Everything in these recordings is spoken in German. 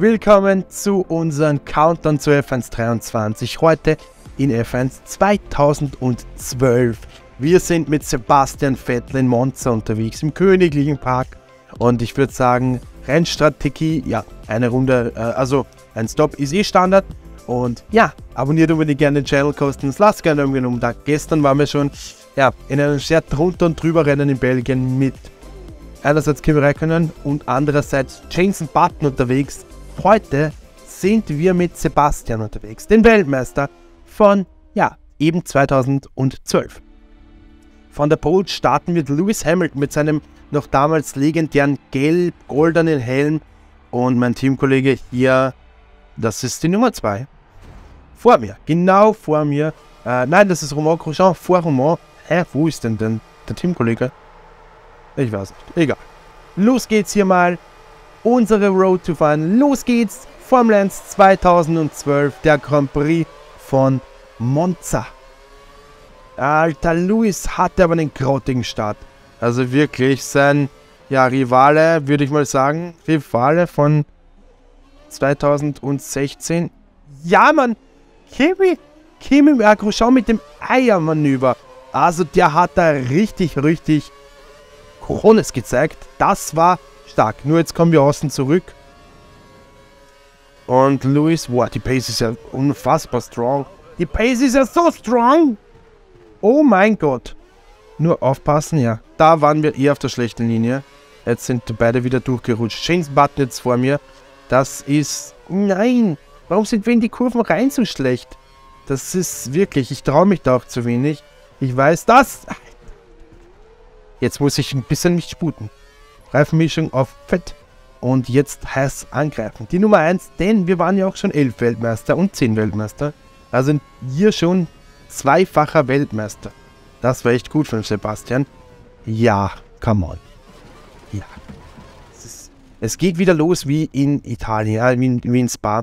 Willkommen zu unserem Countdown zu F1 23, heute in F1 2012. Wir sind mit Sebastian Vettel in Monza unterwegs, im Königlichen Park. Und ich würde sagen, Rennstrategie, ja, eine Runde, also ein Stop ist eh Standard. Und ja, abonniert unbedingt gerne den Channel, kostenlos, lasst gerne irgendwie einen Daumen. Gestern waren wir schon ja, in einem sehr drunter und drüber Rennen in Belgien mit einerseits Kim Räikkönen und andererseits Jenson Button unterwegs. Heute sind wir mit Sebastian unterwegs, den Weltmeister von, ja, eben 2012. Von der Pole starten wird Lewis Hamilton mit seinem noch damals legendären gelb-goldenen Helm. Und mein Teamkollege hier, das ist die Nummer 2. Vor mir, genau vor mir. Nein, das ist Romain Grosjean, vor Romain. Hä, wo ist denn der Teamkollege? Ich weiß nicht, egal. Los geht's hier mal. Unsere Road to fahren. Los geht's. Formel 1 2012, der Grand Prix von Monza. Alter, Lewis hatte aber einen grottigen Start. Also wirklich sein, ja, Rivale, würde ich mal sagen. Rivale von 2016. Ja, Mann. Kimi Grosjean mit dem Eiermanöver. Also der hat da richtig Kochones gezeigt. Das war stark. Nur jetzt kommen wir außen zurück. Und Lewis, wow, die Pace ist ja unfassbar strong. Die Pace ist ja so strong. Oh mein Gott. Nur aufpassen, ja. Da waren wir eher auf der schlechten Linie. Jetzt sind beide wieder durchgerutscht. Jenson Button jetzt vor mir. Das ist... Nein. Warum sind wir in die Kurven rein so schlecht? Das ist wirklich... Ich traue mich da auch zu wenig. Ich weiß das. Jetzt muss ich ein bisschen mich sputen. Reifenmischung auf Fett und jetzt heiß angreifen. Die Nummer 1, denn wir waren ja auch schon 11 Weltmeister und 10 Weltmeister. Also hier schon zweifacher Weltmeister. Das war echt gut von Sebastian. Ja, come on. Ja. Es geht wieder los wie in Italien, wie in Spa.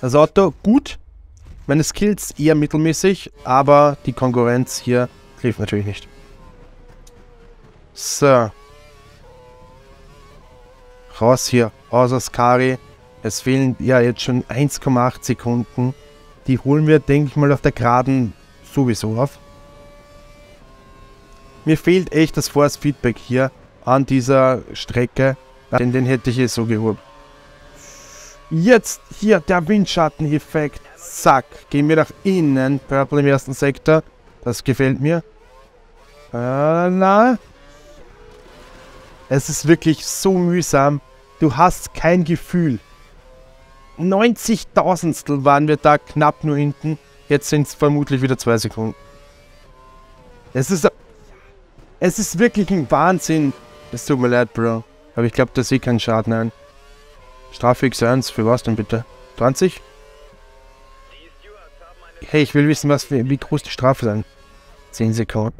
Das Auto gut. Meine Skills eher mittelmäßig, aber die Konkurrenz hier trifft natürlich nicht. So. Raus hier, aus Ascari. Es fehlen ja jetzt schon 1,8 Sekunden. Die holen wir, denke ich mal, auf der Geraden sowieso auf. Mir fehlt echt das Force Feedback hier an dieser Strecke. Denn den hätte ich eh so geholt. Jetzt hier der Windschatten-Effekt. Zack. Gehen wir nach innen. Purple im ersten Sektor. Das gefällt mir. Na. Es ist wirklich so mühsam. Du hast kein Gefühl. 90.000stel waren wir da knapp nur hinten. Jetzt sind es vermutlich wieder 2 Sekunden. Es ist wirklich ein Wahnsinn. Es tut mir leid, Bro. Aber ich glaube, da sehe ich keinen Schaden ein. Strafe X1, für was denn bitte? 20? Hey, ich will wissen, wie groß die Strafe sein. 10 Sekunden.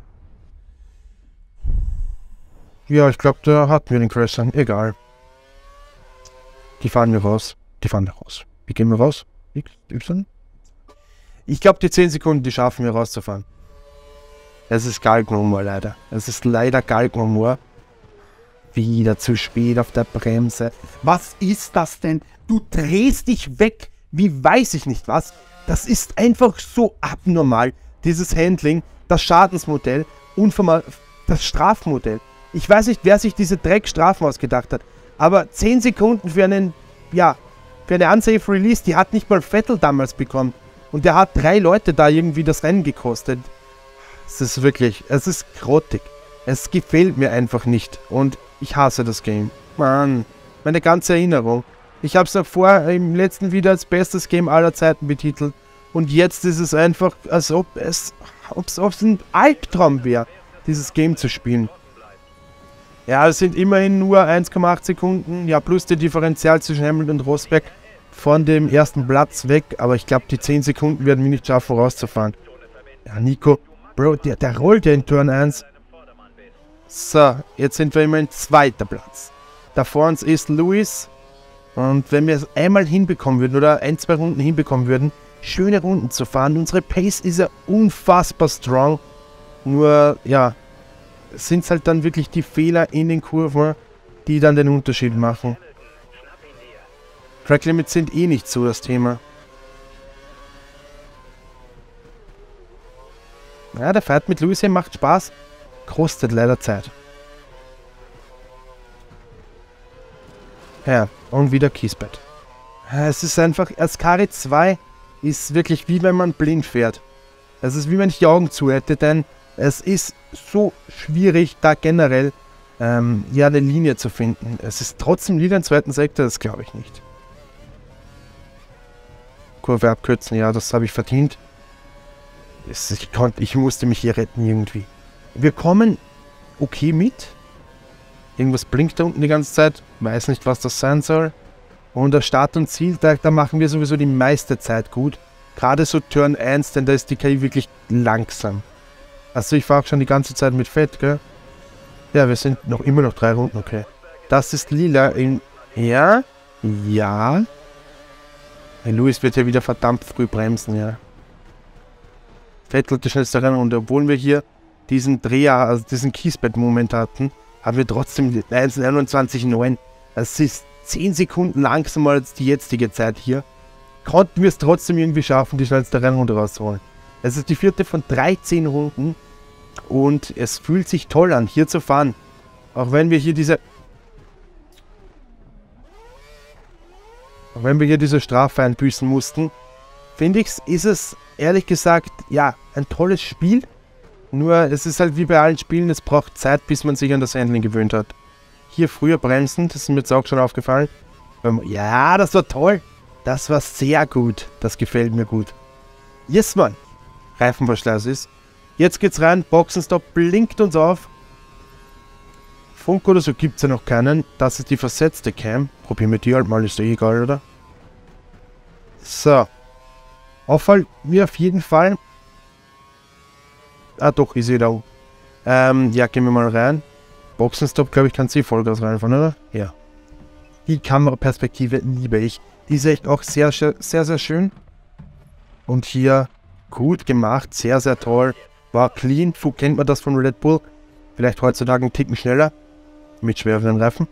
Ja, ich glaube, da hatten wir den Crash dann. Egal. Die fahren wir raus. Wie gehen wir raus? X, Y? Ich glaube, die 10 Sekunden, die schaffen wir rauszufahren. Es ist Galgenhumor leider. Es ist leider Galgenhumor. Wieder zu spät auf der Bremse. Was ist das denn? Du drehst dich weg, wie weiß ich nicht was. Das ist einfach so abnormal. Dieses Handling, das Schadensmodell, das Strafmodell. Ich weiß nicht, wer sich diese Dreckstrafen ausgedacht hat, aber 10 Sekunden für einen, ja, für eine Unsafe Release, die hat nicht mal Vettel damals bekommen. Und der hat 3 Leute da irgendwie das Rennen gekostet. Es ist wirklich, es ist grottig. Es gefällt mir einfach nicht und ich hasse das Game. Mann, meine ganze Erinnerung. Ich habe es davor im letzten Video als bestes Game aller Zeiten betitelt und jetzt ist es einfach, als ob es ein Albtraum wäre, dieses Game zu spielen. Ja, es sind immerhin nur 1,8 Sekunden, ja, plus der Differential zwischen Hamilton und Rosberg von dem ersten Platz weg, aber ich glaube, die 10 Sekunden werden wir nicht schaffen, rauszufahren. Ja, Nico, Bro, der rollt ja in Turn 1. So, jetzt sind wir immerhin zweiter Platz. Da vor uns ist Lewis und wenn wir es einmal hinbekommen würden oder 1-2 Runden hinbekommen würden, schöne Runden zu fahren, unsere Pace ist ja unfassbar strong, nur, ja, sind es halt dann wirklich die Fehler in den Kurven, die dann den Unterschied machen. Track Limits sind eh nicht so das Thema. Ja, der Fight mit Lewis hier macht Spaß, kostet leider Zeit. Ja, und wieder Kiesbett. Es ist einfach, Ascari 2 ist wirklich wie wenn man blind fährt. Es ist wie wenn ich die Augen zu hätte, denn es ist so schwierig, da generell ja, eine Linie zu finden. Es ist trotzdem wieder im zweiten Sektor, das glaube ich nicht. Kurve abkürzen, ja, das habe ich verdient. Ich musste mich hier retten irgendwie. Wir kommen okay mit. Irgendwas blinkt da unten die ganze Zeit. Weiß nicht, was das sein soll. Und das Start und Ziel, da machen wir sowieso die meiste Zeit gut. Gerade so Turn 1, denn da ist die KI wirklich langsam. Also ich fahre auch schon die ganze Zeit mit Fett, gell? Ja, wir sind noch immer noch 3 Runden, okay. Das ist lila in... Ja? Ja? Hey, Lewis wird ja wieder verdammt früh bremsen, ja. Vettel hat die schnellste Rennen und obwohl wir hier diesen Dreher, also diesen Kiesbett-Moment hatten, haben wir trotzdem 1:21,9. Das ist 10 Sekunden langsamer als die jetzige Zeit hier. Konnten wir es trotzdem irgendwie schaffen, die schnellste Rennrunde rauszuholen. Es ist die vierte von 13 Runden und es fühlt sich toll an, hier zu fahren. Auch wenn wir hier diese Strafe einbüßen mussten, finde ich, ist es ehrlich gesagt, ja, ein tolles Spiel. Nur es ist halt wie bei allen Spielen, es braucht Zeit, bis man sich an das Handling gewöhnt hat. Hier früher bremsen, das ist mir jetzt auch schon aufgefallen. Ja, das war toll. Das war sehr gut. Das gefällt mir gut. Yes, Mann. Reifenverschleiß ist. Jetzt geht's rein. Boxenstopp blinkt uns auf. Funk oder so gibt's ja noch keinen. Das ist die versetzte Cam. Probieren wir die halt mal. Ist doch egal, oder? So. Auffall mir auf jeden Fall. Ah, doch, ich sehe da oben. Ja, gehen wir mal rein. Boxenstopp, glaube ich, kann sie Vollgas reinfahren, oder? Ja. Die Kameraperspektive liebe ich. Die ist echt auch sehr, sehr, sehr schön. Und hier gut gemacht, sehr, sehr toll. War clean, kennt man das von Red Bull. Vielleicht heutzutage einen Ticken schneller. Mit schwereren Reifen.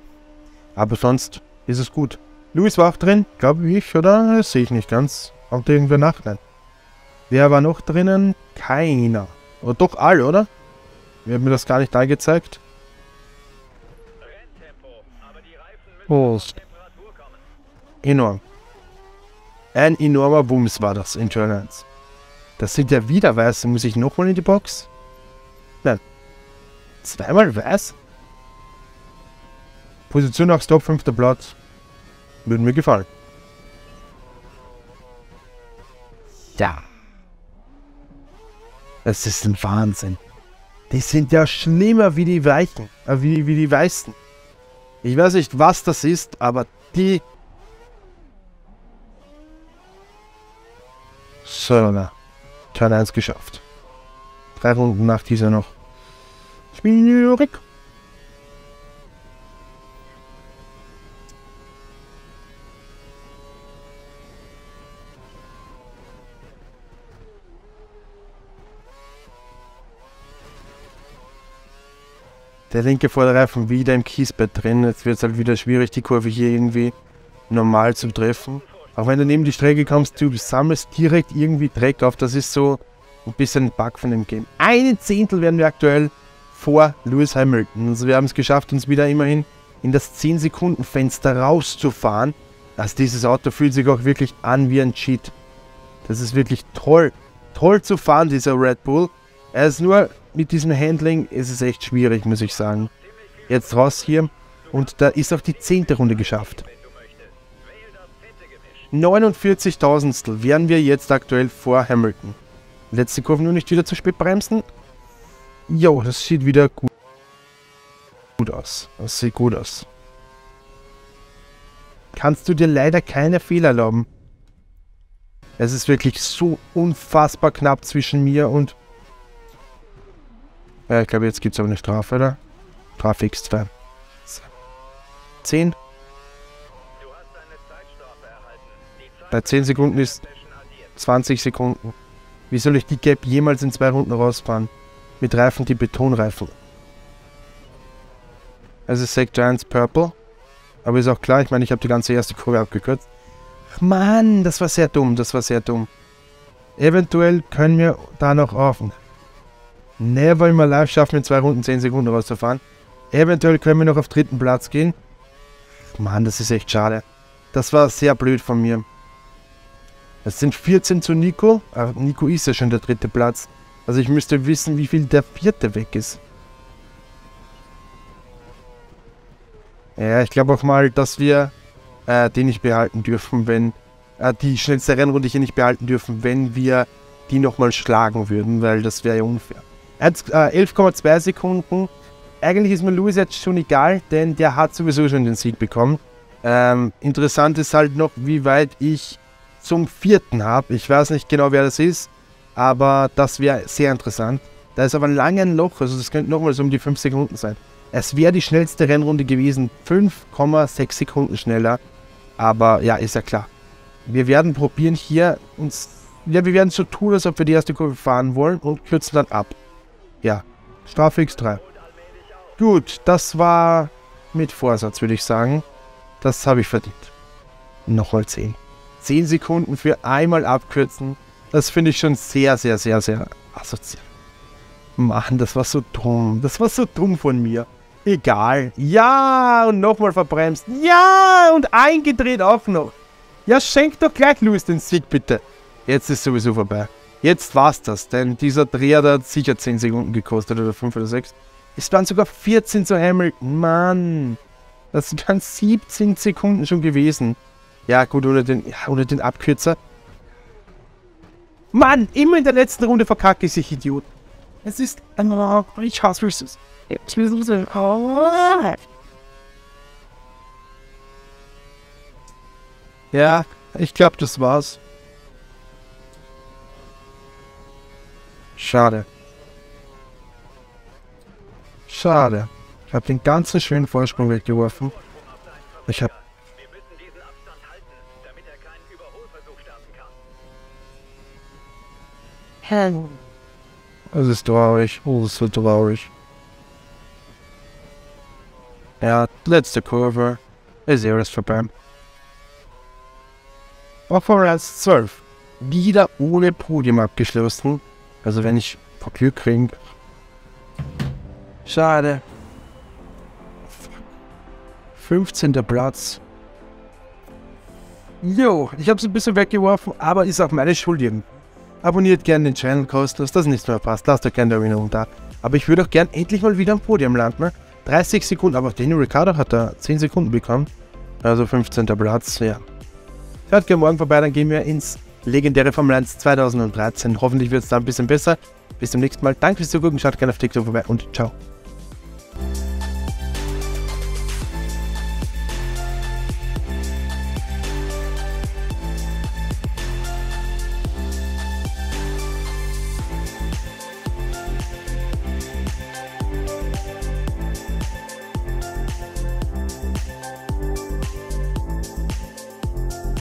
Aber sonst ist es gut. Lewis war auch drin, glaube ich, oder? Das sehe ich nicht ganz. Kommt irgendwer nach? Nein. Wer war noch drinnen? Keiner. Oder doch alle, oder? Wir haben mir das gar nicht angezeigt. Prost. Enorm. Ein enormer Bums war das in Turn 1. Das sind ja wieder Weiße. Muss ich nochmal in die Box? Nein. Zweimal Weiß? Position nach Stop, 5. Platz. Würde mir gefallen. Ja. Das ist ein Wahnsinn. Die sind ja schlimmer wie die Weichen. Wie die Weißen. Ich weiß nicht, was das ist, aber die... So, na. Turn 1 geschafft. 3 Runden nach dieser noch. Schwierig. Der linke Vorderreifen wieder im Kiesbett drin. Jetzt wird es halt wieder schwierig, die Kurve hier irgendwie normal zu treffen. Auch wenn du neben die Strecke kommst, du sammelst direkt irgendwie Dreck auf. Das ist so ein bisschen ein Bug von dem Game. 1/10 werden wir aktuell vor Lewis Hamilton. Also wir haben es geschafft, uns wieder immerhin in das 10-Sekunden-Fenster rauszufahren. Also dieses Auto fühlt sich auch wirklich an wie ein Cheat. Das ist wirklich toll. Toll zu fahren, dieser Red Bull. Er ist nur mit diesem Handling, ist es echt schwierig, muss ich sagen. Jetzt raus hier. Und da ist auch die 10. Runde geschafft. 49.000stel wären wir jetzt aktuell vor Hamilton. Letzte Kurve nur nicht wieder zu spät bremsen. Jo, das sieht wieder gut aus. Das sieht gut aus. Kannst du dir leider keine Fehler erlauben. Es ist wirklich so unfassbar knapp zwischen mir und... Ja, ich glaube, jetzt gibt es aber eine Strafe, oder? Strafe X2. 10. Bei 10 Sekunden ist 20 Sekunden. Wie soll ich die Gap jemals in 2 Runden rausfahren? Mit Reifen, die Betonreifen. Also Sektor 1 Purple. Aber ist auch klar, ich meine, ich habe die ganze erste Kurve abgekürzt. Mann, das war sehr dumm, das war sehr dumm. Eventuell können wir da noch hoffen. Never in my life schaffen wir in 2 Runden 10 Sekunden rauszufahren. Eventuell können wir noch auf 3. Platz gehen. Mann, das ist echt schade. Das war sehr blöd von mir. Es sind 14 zu Nico. Ach, Nico ist ja schon der 3. Platz. Also ich müsste wissen, wie viel der 4. weg ist. Ja, ich glaube auch mal, dass wir den nicht behalten dürfen, wenn... die schnellste Rennrunde hier nicht behalten dürfen, wenn wir die nochmal schlagen würden, weil das wäre ja unfair. 11,2 Sekunden. Eigentlich ist mir Lewis jetzt schon egal, denn der hat sowieso schon den Sieg bekommen. Interessant ist halt noch, wie weit ich zum 4. habe. Ich weiß nicht genau, wer das ist, aber das wäre sehr interessant. Da ist aber lang ein Loch, also das könnte nochmal so um die 5 Sekunden sein. Es wäre die schnellste Rennrunde gewesen, 5,6 Sekunden schneller, aber ja, ist ja klar. Wir werden probieren hier uns, ja, wir werden so tun, als ob wir die erste Kurve fahren wollen und kürzen dann ab. Ja, Strafe X3. Gut, das war mit Vorsatz, würde ich sagen. Das habe ich verdient. Nochmal 10. 10 Sekunden für einmal abkürzen. Das finde ich schon sehr, sehr, sehr, sehr asozial. Mann, das war so dumm. Das war so dumm von mir. Egal. Ja, und nochmal verbremst. Ja, und eingedreht auch noch. Ja, schenk doch gleich Lewis den Sieg, bitte. Jetzt ist sowieso vorbei. Jetzt war's das, denn dieser Dreher hat sicher 10 Sekunden gekostet oder 5 oder 6. Es waren sogar 14 zu Hamilton, Mann. Das waren 17 Sekunden schon gewesen. Ja gut, ohne den Abkürzer. Mann, immer in der letzten Runde verkacke ich, sich Idiot. Es ist... Ich hasse es. Ja, ich glaube, das war's. Schade. Schade. Ich habe den ganzen schönen Vorsprung weggeworfen. Ich habe... Wir müssen diesen Abstand halten, damit er keinen Überholversuch starten kann. Das ist traurig. Oh, das ist so traurig. Ja, letzte Kurve. Ist alles vorbei. Auch Formel 1 12. Wieder ohne Podium abgeschlossen. Also wenn ich vor Glück kriege. Schade. 15. Platz. Jo, ich habe es ein bisschen weggeworfen, aber ist auch meine Schuld irgendwie. Abonniert gerne den Channel kostenlos, dass nichts mehr passt. Lasst doch gerne eine Erinnerung da. Aber ich würde auch gerne endlich mal wieder am Podium landen. Ne? 30 Sekunden, aber Daniel Ricciardo hat da 10 Sekunden bekommen. Also 15. Platz, ja. Schaut gerne morgen vorbei, dann gehen wir ins legendäre Formel 1 2013. Hoffentlich wird es da ein bisschen besser. Bis zum nächsten Mal. Danke fürs Zugucken, schaut gerne auf TikTok vorbei und ciao.